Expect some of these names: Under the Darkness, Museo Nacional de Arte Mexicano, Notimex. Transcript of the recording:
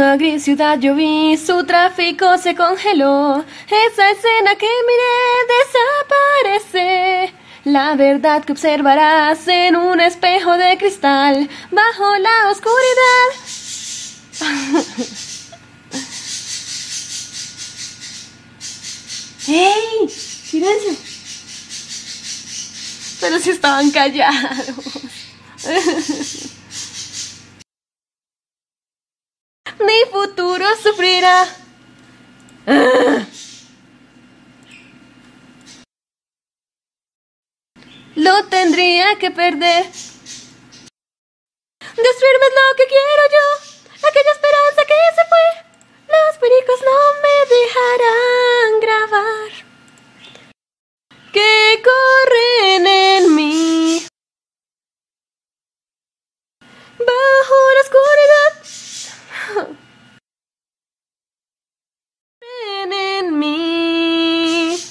una gris ciudad yo vi, su tráfico se congeló. Esa escena que miré desaparece. La verdad que observarás en un espejo de cristal, bajo la oscuridad. ¡Ey! ¡Silencio! Pero si estaban callados. Mi futuro sufrirá. Lo tendría que perder. Destruirme es lo que quiero yo. Aquella esperanza que se fue. Los pericos no me dejarán grabar. Que corren en mí. Bajo la oscuridad. En mí.